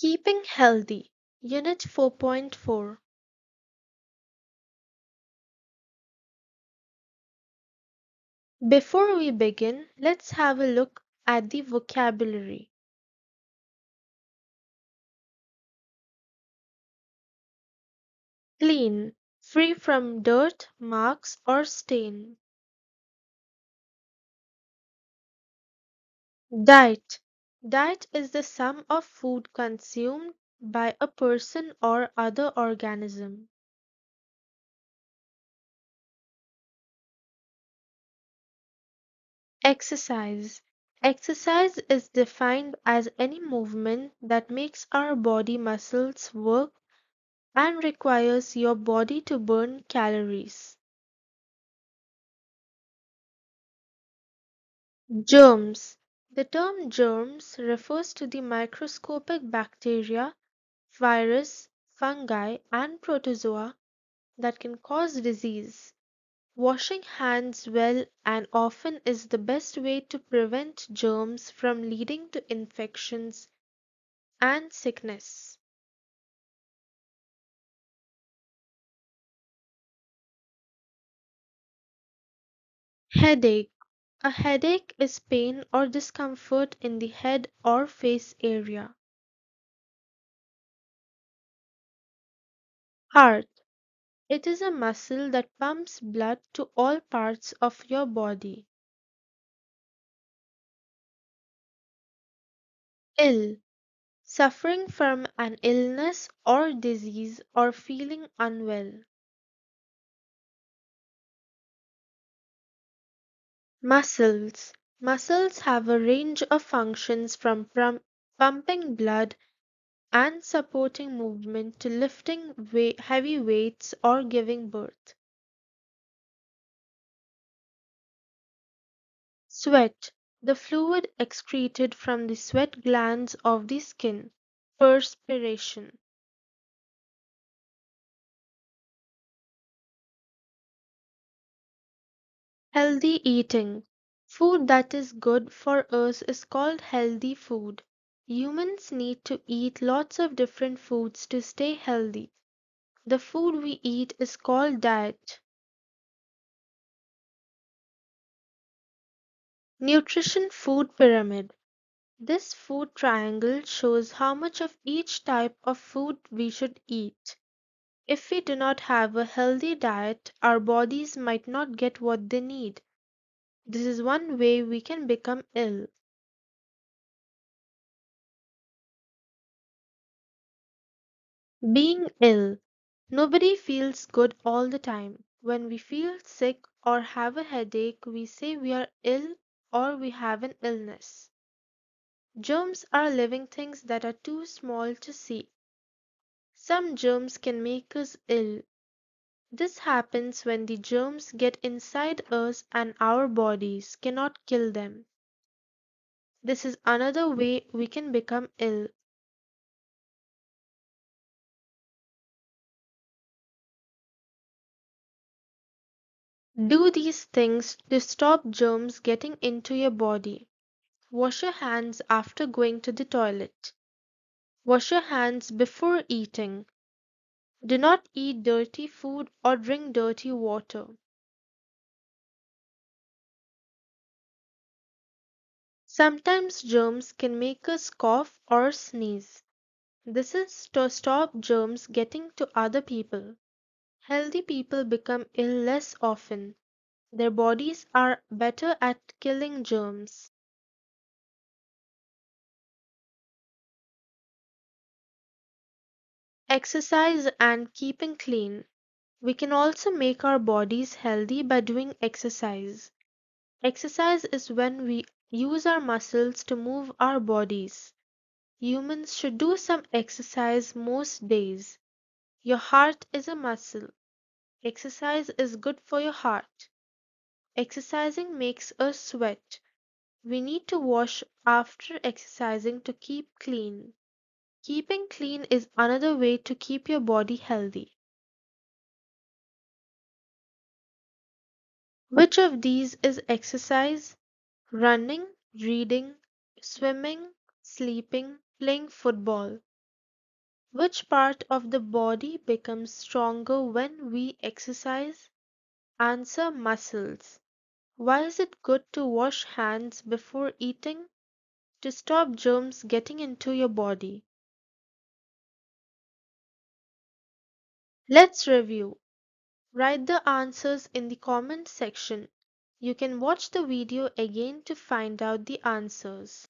Keeping Healthy, Unit 4.4. Before we begin, let's have a look at the vocabulary. Clean, free from dirt, marks, or stain. Diet. Diet is the sum of food consumed by a person or other organism. Exercise. Exercise is defined as any movement that makes our body muscles work and requires your body to burn calories. Germs. The term germs refers to the microscopic bacteria, virus, fungi, and protozoa that can cause disease. Washing hands well and often is the best way to prevent germs from leading to infections and sickness. Headache. A headache is pain or discomfort in the head or face area. Heart. It is a muscle that pumps blood to all parts of your body. Ill. Suffering from an illness or disease or feeling unwell. Muscles. Muscles have a range of functions from pumping blood and supporting movement to lifting heavy weights or giving birth. Sweat. The fluid excreted from the sweat glands of the skin. Perspiration. Healthy eating. Food that is good for us is called healthy food. Humans need to eat lots of different foods to stay healthy. The food we eat is called diet. Nutrition food pyramid. This food triangle shows how much of each type of food we should eat. If we do not have a healthy diet, our bodies might not get what they need. This is one way we can become ill. Being ill. Nobody feels good all the time. When we feel sick or have a headache, we say we are ill or we have an illness. Germs are living things that are too small to see. Some germs can make us ill. This happens when the germs get inside us and our bodies cannot kill them. This is another way we can become ill. Do these things to stop germs getting into your body. Wash your hands after going to the toilet. Wash your hands before eating. Do not eat dirty food or drink dirty water. Sometimes germs can make us cough or sneeze. This is to stop germs getting to other people. Healthy people become ill less often. Their bodies are better at killing germs. Exercise and keeping clean. We can also make our bodies healthy by doing exercise. Exercise is when we use our muscles to move our bodies. Humans should do some exercise most days. Your heart is a muscle. Exercise is good for your heart. Exercising makes us sweat. We need to wash after exercising to keep clean. Keeping clean is another way to keep your body healthy. Which of these is exercise? Running, reading, swimming, sleeping, playing football. Which part of the body becomes stronger when we exercise? Answer: muscles. Why is it good to wash hands before eating? To stop germs getting into your body. Let's review. Write the answers in the comment section. You can watch the video again to find out the answers.